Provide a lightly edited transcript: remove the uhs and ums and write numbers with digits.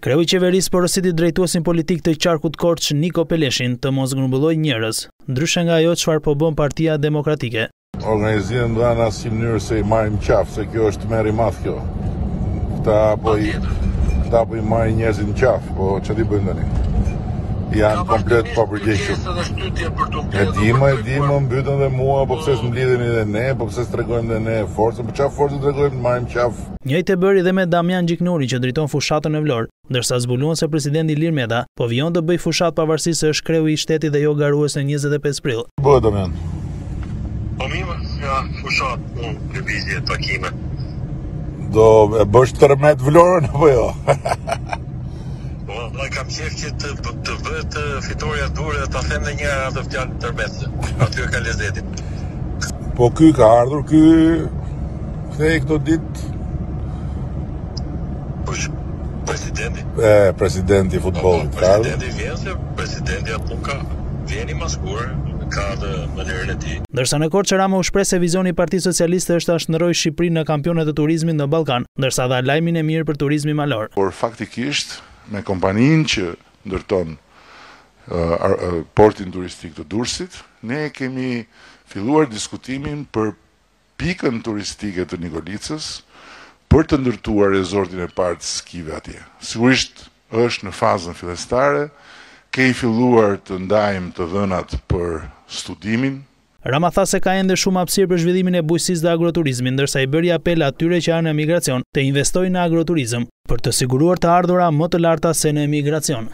Kreu i qeverisë porositi drejtuesin politik të qarkut Korçë Niko Peleshin të mos grumbulloj njerëz, ndryshe nga ajo çfarë po bën Partia Demokratike. Organizimi do në asnjë mënyrë se i marrim qafë, se kjo është merr i madh kjo. Ta po i marrin njerëzin qafë, po çfarë bëjmë tani? Janë komplet papërgjegjshëm. E dimë, mbytën dhe mua, po pse s'mblidhemi edhe ne, po pse s'tregojmë edhe ne forcën, po çfarë forcë tregojmë, marrim qafë. Njëjtë e bëri dhe me Damian Gjiknuri që drejton fushatën e Vlorë, ndërsa zbuluan se presidenti Ilir Meta po vion të bëj fushat pavarësisht se është kreu i shtetit dhe jo garues në 25 prill. Bëhet Damian. Po mirë, ja fushat, po lëvizje takime. Do e bësh tërmet Vlorën apo jo? Ai kam qef që të vët fitoria Durrës, ta them edhe një herë atë fjalë tërmet. Aty ka lezetin. Po ky ka ardhur, ky kthej këto ditë. Presidenti. Presidenti i futbollit. Presidenti vjen, presidenti apo ka vjen i maskur, ka dhe mënyrën e tij. Ndërsa në Korçë Rama u shpreh se vizioni i Partisë Socialiste është ta shndërrojë Shqipërinë në kampionet e turizmit në Ballkan, ndërsa dha lajmin e mirë për turizmin malor. Por faktikisht me kompaninë që ndërton portin turistik të Durrësit, ne kemi filluar diskutimin për pikën turistike të Nikolicës për të ndërtuar resortin e parë të skive atje. Sigurisht është në fazën fillestare, kemi filluar të ndajmë të dhënat për studimin. Rama tha se ka ende shumë hapësirë për zhvillimin e bujqësisë dhe agroturizmin, ndërsa i bëri apel atyre që janë në emigracion të investojnë në agroturizëm për të siguruar të ardhura më të larta se në emigracion.